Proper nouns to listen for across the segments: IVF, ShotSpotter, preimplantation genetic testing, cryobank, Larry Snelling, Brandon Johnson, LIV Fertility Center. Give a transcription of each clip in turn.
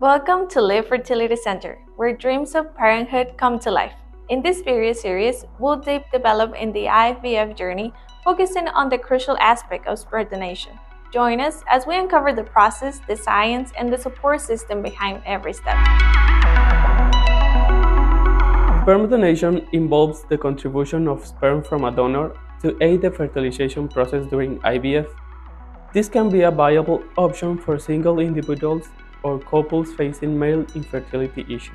Welcome to LIV Fertility Center, where dreams of parenthood come to life. In this video series, we'll deep delve in the IVF journey, focusing on the crucial aspect of sperm donation. Join us as we uncover the process, the science, and the support system behind every step. Sperm donation involves the contribution of sperm from a donor to aid the fertilization process during IVF. This can be a viable option for single individuals or couples facing male infertility issues.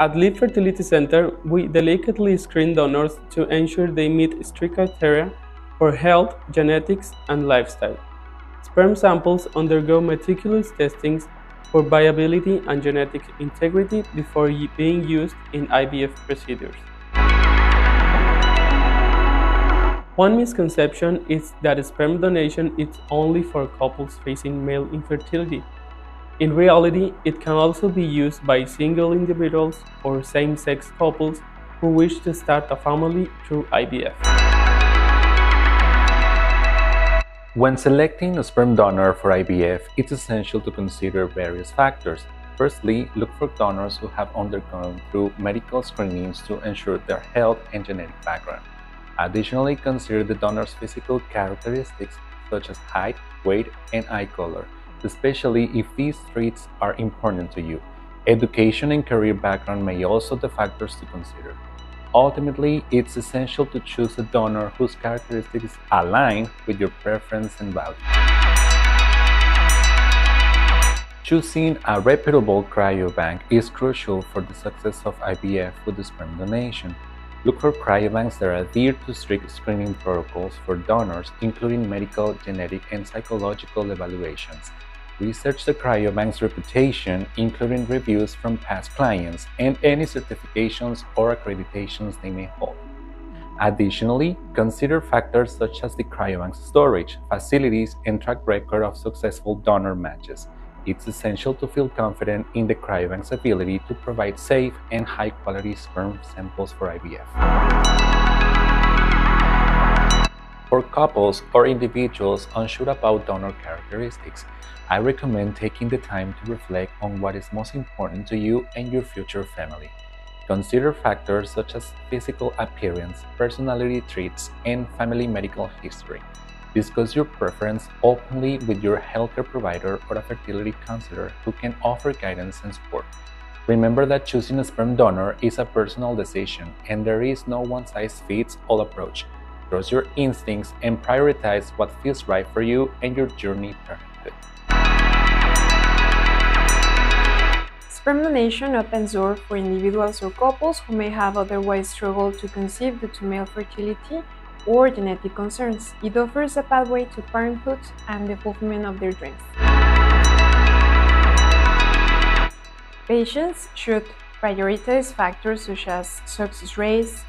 At LIV Fertility Center, we delicately screen donors to ensure they meet strict criteria for health, genetics, and lifestyle. Sperm samples undergo meticulous testings for viability and genetic integrity before being used in IVF procedures. One misconception is that sperm donation is only for couples facing male infertility. In reality, it can also be used by single individuals or same-sex couples who wish to start a family through IVF. When selecting a sperm donor for IVF, it's essential to consider various factors. Firstly, look for donors who have undergone through medical screenings to ensure their health and genetic background. Additionally, consider the donor's physical characteristics such as height, weight, and eye color, especially if these traits are important to you. Education and career background may also be factors to consider. Ultimately, it's essential to choose a donor whose characteristics align with your preference and values. Choosing a reputable cryobank is crucial for the success of IVF with sperm donation. Look for cryobanks that adhere to strict screening protocols for donors, including medical, genetic, and psychological evaluations. Research the cryobank's reputation, including reviews from past clients and any certifications or accreditations they may hold. Additionally, consider factors such as the cryobank's storage, facilities, and track record of successful donor matches. It's essential to feel confident in the cryobank's ability to provide safe and high-quality sperm samples for IVF. For couples or individuals unsure about donor characteristics, I recommend taking the time to reflect on what is most important to you and your future family. Consider factors such as physical appearance, personality traits, and family medical history. Discuss your preference openly with your healthcare provider or a fertility counselor who can offer guidance and support. Remember that choosing a sperm donor is a personal decision, and there is no one-size-fits-all approach. Trust your instincts and prioritize what feels right for you and your journey parenthood. Sperm donation opens doors for individuals or couples who may have otherwise struggled to conceive due to male fertility or genetic concerns. It offers a pathway to parenthood and the fulfillment of their dreams. Patients should prioritize factors such as success rates,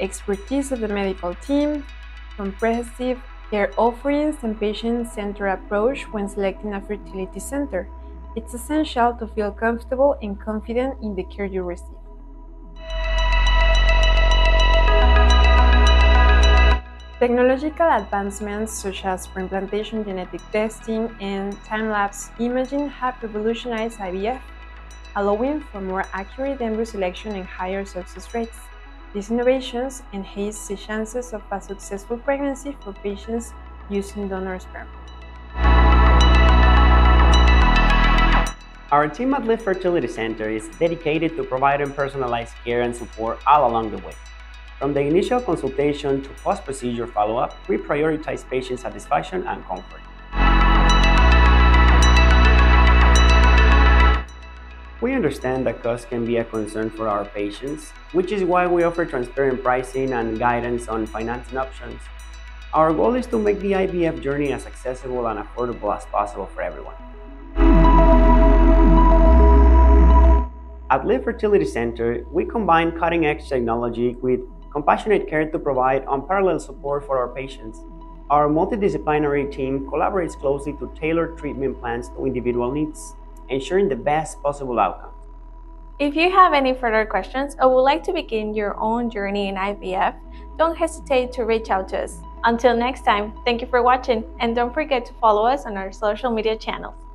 expertise of the medical team, comprehensive care offerings, and patient-centered approach when selecting a fertility center. It's essential to feel comfortable and confident in the care you receive. Technological advancements such as preimplantation genetic testing and time-lapse imaging have revolutionized IVF, allowing for more accurate embryo selection and higher success rates. These innovations enhance the chances of a successful pregnancy for patients using donor sperm. Our team at LIV Fertility Center is dedicated to providing personalized care and support all along the way. From the initial consultation to post-procedure follow-up, we prioritize patient satisfaction and comfort. We understand that cost can be a concern for our patients, which is why we offer transparent pricing and guidance on financing options. Our goal is to make the IVF journey as accessible and affordable as possible for everyone. At LIV Fertility Center, we combine cutting-edge technology with compassionate care to provide unparalleled support for our patients. Our multidisciplinary team collaborates closely to tailor treatment plans to individual needs, ensuring the best possible outcome. If you have any further questions or would like to begin your own journey in IVF, don't hesitate to reach out to us. Until next time, thank you for watching, and don't forget to follow us on our social media channels.